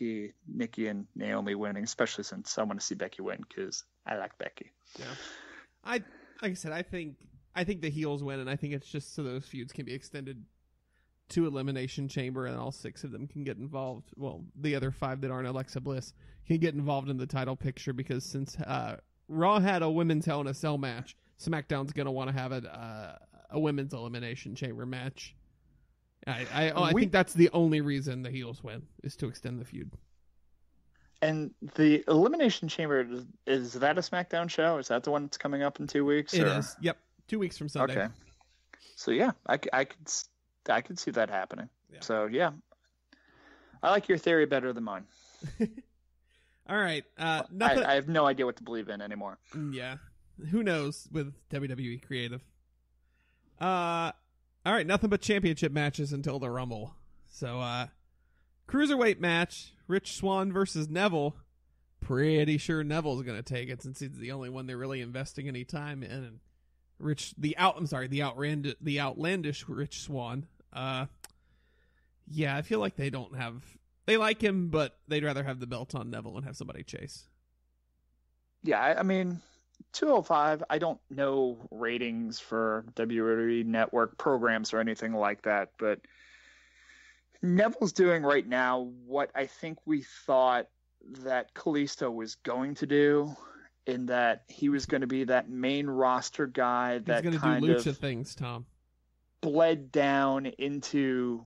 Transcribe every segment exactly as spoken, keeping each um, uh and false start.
Nikki, Nikki and Naomi winning, especially since I want to see Becky win because I like Becky. Yeah, I like I said, I think I think the heels win, and I think it's just so those feuds can be extended to Elimination Chamber, and all six of them can get involved. Well, the other five that aren't Alexa Bliss can get involved in the title picture, because since uh, Raw had a women's Hell in a Cell match, SmackDown's going to want to have a uh, a women's Elimination Chamber match. I I, oh, I we, think that's the only reason the heels win, is to extend the feud. And the Elimination Chamber, is that a SmackDown show? Is that the one that's coming up in two weeks? It or? is. Yep, two weeks from Sunday. Okay. So yeah, I, I could I could see that happening. Yeah. So yeah, I like your theory better than mine. All right. Uh, I, I have no idea what to believe in anymore. Yeah. Who knows with W W E Creative? Uh. All right, nothing but championship matches until the Rumble. So, uh, cruiserweight match, Rich Swann versus Neville. Pretty sure Neville's going to take it, since he's the only one they're really investing any time in. And Rich, the out, I'm sorry, the outrand, the outlandish Rich Swann. Uh, yeah, I feel like they don't have, they like him, but they'd rather have the belt on Neville and have somebody chase. Yeah, I, I mean... two oh five, I don't know ratings for W W E Network programs or anything like that, but Neville's doing right now what I think we thought that Kalisto was going to do, in that he was going to be that main roster guy that He's gonna kind do lucha of things, Tom. bled down into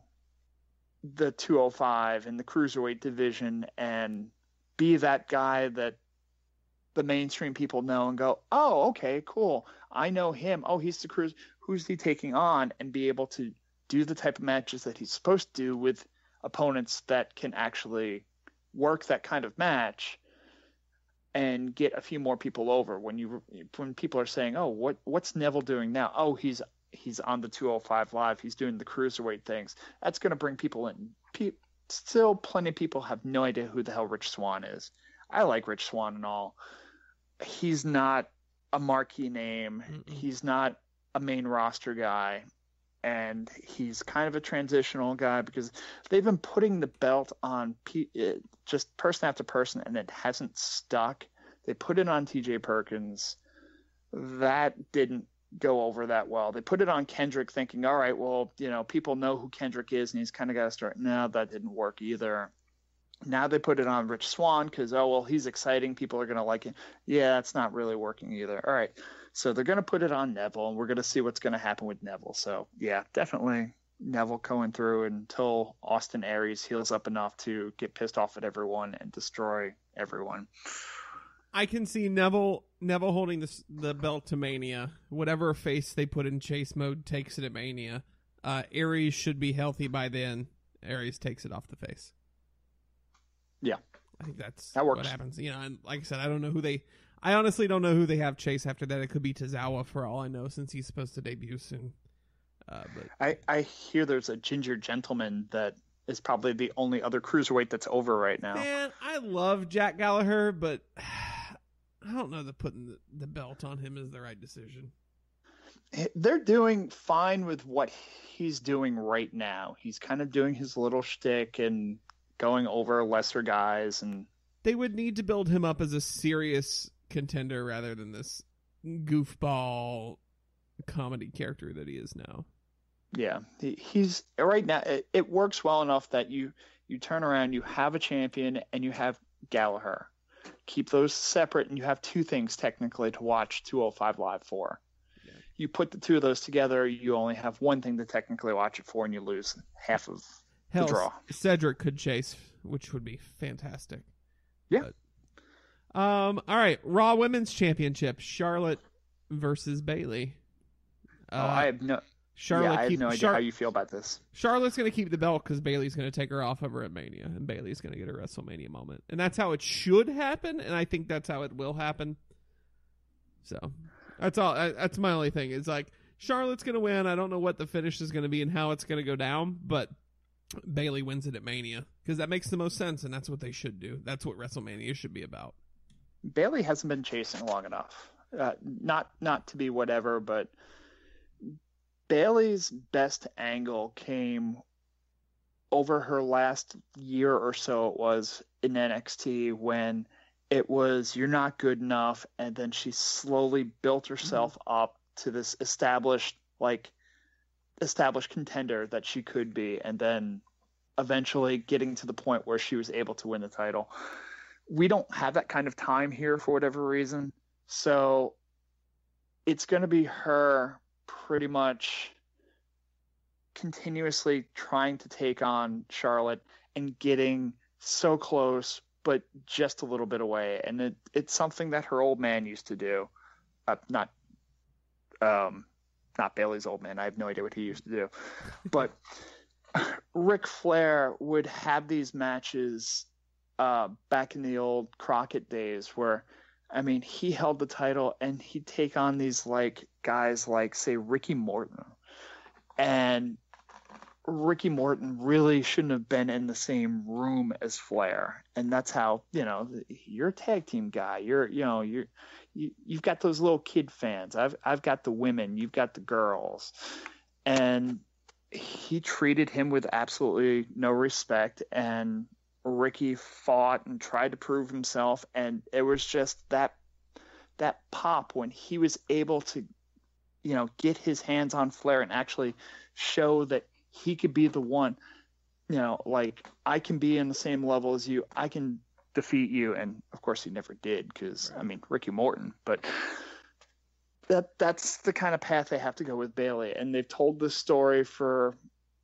the two oh five and the cruiserweight division, and be that guy that the mainstream people know and go, oh, okay, cool. I know him. Oh, he's the cruise. Who's he taking on? And be able to do the type of matches that he's supposed to do with opponents that can actually work that kind of match and get a few more people over. When you when people are saying, oh, what what's Neville doing now? Oh, he's he's on the two oh five Live. He's doing the cruiserweight things. That's going to bring people in. Pe- still, plenty of people have no idea who the hell Rich Swann is. I like Rich Swann and all. He's not a marquee name. Mm-mm. He's not a main roster guy. And he's kind of a transitional guy, because they've been putting the belt on P- just person after person, and it hasn't stuck. They put it on T J Perkins. That didn't go over that well. They put it on Kendrick thinking, all right, well, you know, people know who Kendrick is, and he's kind of got to start. No, that didn't work either. Now they put it on Rich Swann because, oh, well, he's exciting. People are going to like him. Yeah, that's not really working either. All right. So they're going to put it on Neville, and we're going to see what's going to happen with Neville. So, yeah, definitely Neville going through until Austin Aries heals up enough to get pissed off at everyone and destroy everyone. I can see Neville Neville holding this, the belt to Mania. Whatever face they put in chase mode takes it at Mania. Uh, Aries should be healthy by then. Aries takes it off the face. Yeah, I think that's that works. What happens. You know, and like I said, I don't know who they. I honestly don't know who they have chase after that. It could be Tazawa for all I know, since he's supposed to debut soon. Uh, but I I hear there's a ginger gentleman that is probably the only other cruiserweight that's over right now. Man, I love Jack Gallagher, but I don't know that putting the, the belt on him is the right decision. They're doing fine with what he's doing right now. He's kind of doing his little shtick and going over lesser guys, and they would need to build him up as a serious contender rather than this goofball comedy character that he is now. Yeah, he, he's right now. It, it works well enough that you, you turn around, you have a champion, and you have Gallagher. Keep those separate, and you have two things technically to watch two oh five Live for. Yeah. You put the two of those together, you only have one thing to technically watch it for, and you lose half of Hell, draw. Cedric could chase, which would be fantastic. Yeah. But, um. All right. Raw Women's Championship: Charlotte versus Bayley. Uh, oh, I have no. Charlotte. Yeah, I have keep, no idea Char- how you feel about this. Charlotte's going to keep the belt because Bayley's going to take her off of her at Mania, and Bayley's going to get her WrestleMania moment, and that's how it should happen, and I think that's how it will happen. So, that's all. I, that's my only thing. Is like Charlotte's going to win. I don't know what the finish is going to be and how it's going to go down, but Bayley wins it at Mania because that makes the most sense, and that's what they should do. That's what WrestleMania should be about. Bayley hasn't been chasing long enough. Uh, not not to be whatever, but Bayley's best angle came over her last year or so it was in N X T when it was you're not good enough, and then she slowly built herself mm-hmm. up to this established like established contender that she could be, and then eventually getting to the point where she was able to win the title. We don't have that kind of time here for whatever reason. So it's going to be her pretty much continuously trying to take on Charlotte and getting so close, but just a little bit away. And it, it's something that her old man used to do. Uh, not, um, not Bayley's old man. I have no idea what he used to do, but Ric Flair would have these matches uh, back in the old Crockett days where, I mean, he held the title and he'd take on these like guys like, say, Ricky Morton. And Ricky Morton really shouldn't have been in the same room as Flair. And that's how, you know, you're a tag team guy. You're, you know, you're, you, you've got those little kid fans. I've, I've got the women, you've got the girls. And he treated him with absolutely no respect. And Ricky fought and tried to prove himself. And it was just that, that pop when he was able to, you know, get his hands on Flair and actually show that he could be the one, you know, like, I can be in the same level as you. I can defeat you. And of course he never did. Cause right. I mean, Ricky Morton, but that that's the kind of path they have to go with Bayley. And they've told this story for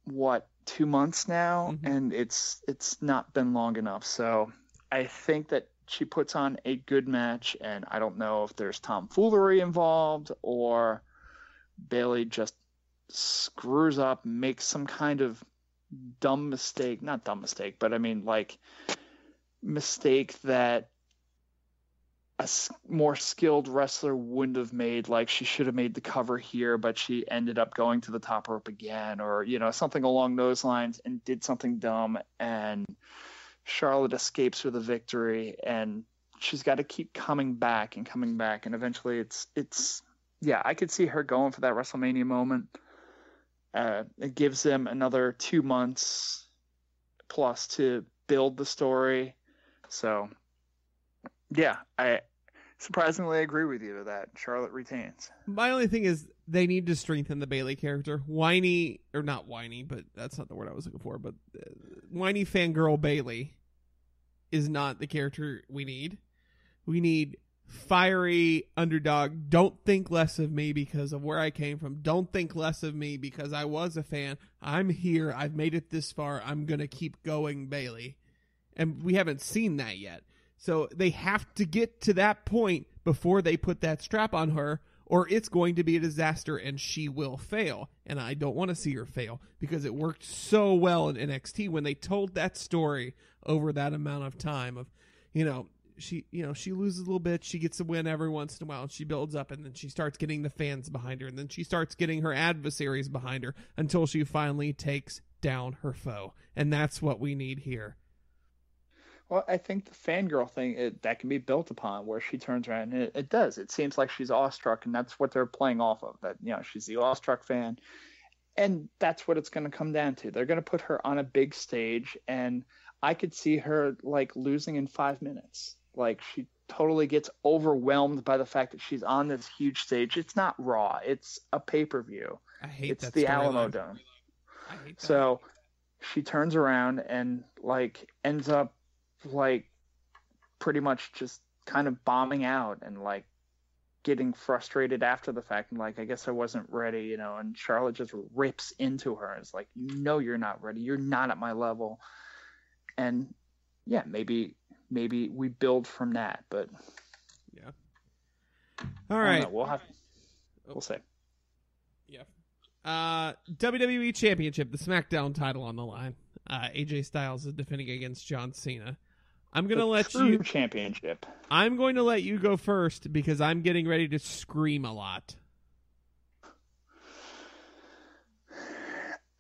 what, two months now. Mm-hmm. And it's, it's not been long enough. So I think that she puts on a good match, and I don't know if there's tomfoolery involved or Bayley just screws up, makes some kind of dumb mistake, not dumb mistake, but I mean like mistake that a more skilled wrestler wouldn't have made. Like she should have made the cover here, but she ended up going to the top rope again, or, you know, something along those lines, and did something dumb. And Charlotte escapes with a victory, and she's got to keep coming back and coming back. And eventually it's, it's, yeah, I could see her going for that WrestleMania moment. Uh, it gives them another two months plus to build the story. So, yeah, I surprisingly agree with you to that. Charlotte retains. My only thing is they need to strengthen the Bayley character. Whiny, or not whiny, but that's not the word I was looking for, but uh, whiny fangirl Bayley is not the character we need. We need fiery underdog. Don't think less of me because of where I came from. Don't think less of me because I was a fan. I'm here. I've made it this far. I'm going to keep going, Bayley. And we haven't seen that yet. So they have to get to that point before they put that strap on her, or it's going to be a disaster and she will fail. And I don't want to see her fail because it worked so well in N X T when they told that story over that amount of time of, you know, she, you know, she loses a little bit. She gets a win every once in a while, and she builds up, and then she starts getting the fans behind her, and then she starts getting her adversaries behind her until she finally takes down her foe. And that's what we need here. Well, I think the fangirl thing, it, that can be built upon where she turns around, and it, it does. It seems like she's awestruck, and that's what they're playing off of, that, you know, she's the awestruck fan. And that's what it's going to come down to. They're going to put her on a big stage, and I could see her like losing in five minutes. Like she totally gets overwhelmed by the fact that she's on this huge stage. It's not Raw. It's a pay-per-view. I hate it's that the Alamo Dome. I hate that. So she turns around and like ends up like pretty much just kind of bombing out and like getting frustrated after the fact. And like, I guess I wasn't ready, you know, and Charlotte just rips into her. And it's like, you know, you're not ready. You're not at my level. And yeah, maybe, maybe we build from that, but yeah. All right. We'll have, we'll see. Yeah. Uh, W W E Championship, the SmackDown title on the line. Uh, A J Styles is defending against John Cena. I'm going to let you championship. I'm going to let you go first because I'm getting ready to scream a lot.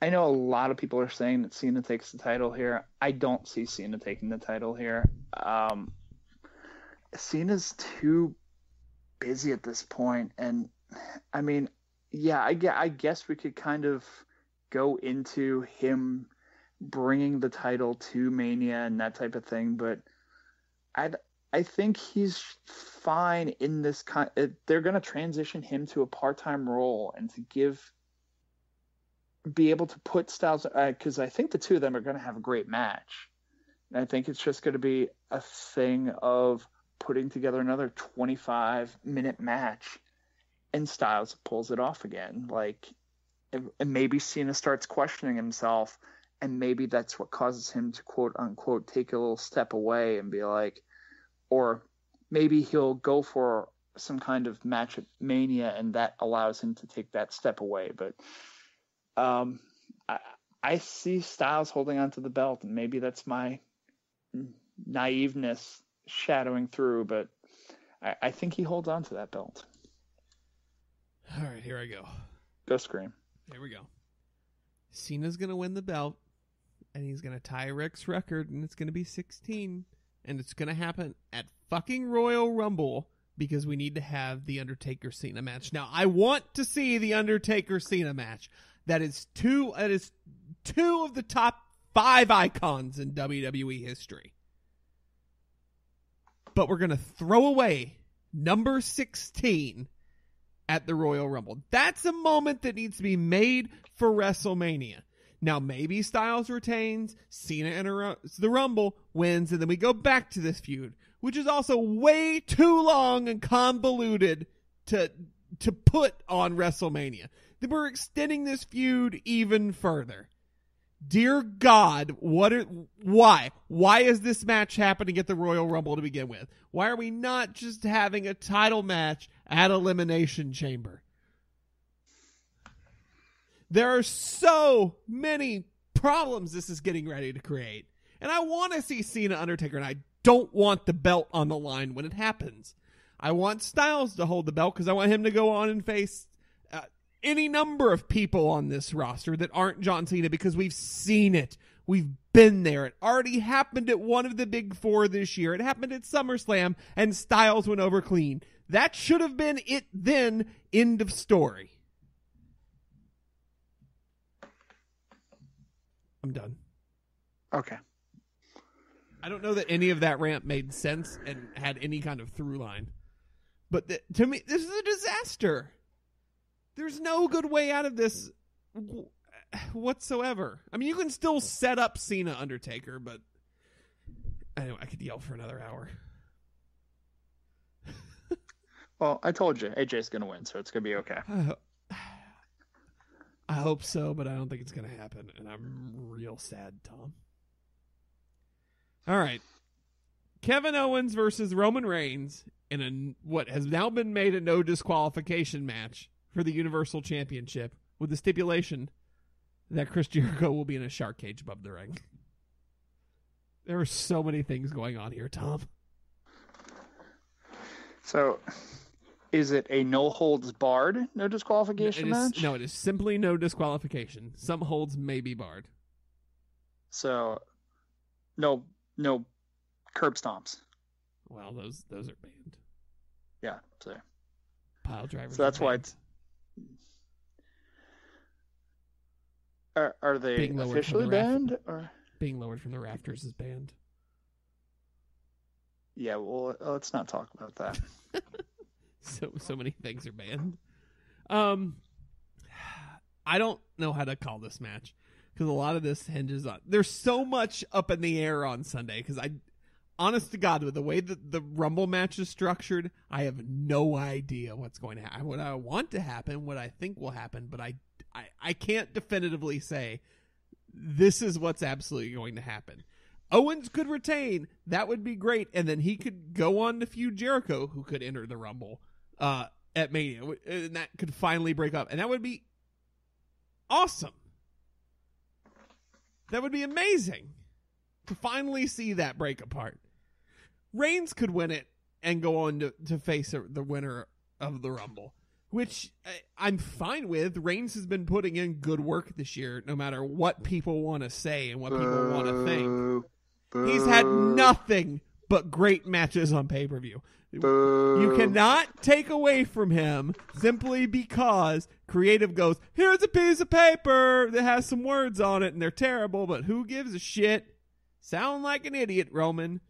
I know a lot of people are saying that Cena takes the title here. I don't see Cena taking the title here. Um, Cena's too busy at this point. And I mean, yeah, I, I guess we could kind of go into him bringing the title to Mania and that type of thing. But I I think he's fine in this con- they're going to transition him to a part-time role and to give be able to put Styles because uh, I think the two of them are going to have a great match. And I think it's just going to be a thing of putting together another twenty-five minute match and Styles pulls it off again. Like, and maybe Cena starts questioning himself, and maybe that's what causes him to quote unquote take a little step away and be like, or maybe he'll go for some kind of match at Mania and that allows him to take that step away. But um, I, I see Styles holding onto the belt, and maybe that's my naiveness shadowing through, but I, I think he holds on to that belt. All right, here I go. Go scream. Here we go. Cena's going to win the belt, and he's going to tie Rick's record, and it's going to be sixteen, and it's going to happen at fucking Royal Rumble because we need to have the Undertaker-Cena match. Now, I want to see the Undertaker-Cena match. That is two, that is two of the top five icons in W W E history. But we're going to throw away number sixteen at the Royal Rumble. That's a moment that needs to be made for WrestleMania. Now, maybe Styles retains, Cena enters the Rumble, wins, and then we go back to this feud, which is also way too long and convoluted to to put on WrestleMania. Then we're extending this feud even further. Dear God, what are, why? Why is this match happening at the Royal Rumble to begin with? Why are we not just having a title match at Elimination Chamber? There are so many problems this is getting ready to create. And I want to see Cena Undertaker, and I don't want the belt on the line when it happens. I want Styles to hold the belt because I want him to go on and face uh, any number of people on this roster that aren't John Cena, because we've seen it. We've been there. It already happened at one of the big four this year. It happened at SummerSlam, and Styles went over clean. That should have been it then. End of story. I'm done. Okay. I don't know that any of that rant made sense and had any kind of through line. But th- to me, this is a disaster. There's no good way out of this w- whatsoever. I mean, you can still set up Cena Undertaker, but anyway, I could yell for another hour. Well, I told you, A J's going to win, so it's going to be okay. Uh, I hope so, but I don't think it's going to happen, and I'm real sad, Tom. All right. Kevin Owens versus Roman Reigns in a, what has now been made a no disqualification match for the Universal Championship, with the stipulation that Chris Jericho will be in a shark cage above the ring. There are so many things going on here, Tom. So, is it a no-holds-barred no disqualification no, match? Is, no, it is simply no disqualification. Some holds may be barred. So, no no curb stomps. Well, those those are banned. Yeah, so. Pile drivers. So that's why it's... Are, are they officially banned? Or being lowered from the rafters is banned. Yeah, well, let's not talk about that. so so many things are banned. Um, I don't know how to call this match because a lot of this hinges on... There's so much up in the air on Sunday because I... Honest to God, with the way that the Rumble match is structured, I have no idea what's going to happen, what I want to happen, what I think will happen, but I, I, I can't definitively say this is what's absolutely going to happen. Owens could retain. That would be great. And then he could go on to feud Jericho, who could enter the Rumble uh, at Mania. And that could finally break up. And that would be awesome. That would be amazing to finally see that break apart. Reigns could win it and go on to, to face a, the winner of the Rumble, which I, I'm fine with. Reigns has been putting in good work this year, no matter what people want to say and what people uh, want to think. He's had nothing but great matches on pay-per-view. You cannot take away from him simply because creative goes, here's a piece of paper that has some words on it and they're terrible, but who gives a shit? Sound like an idiot, Roman.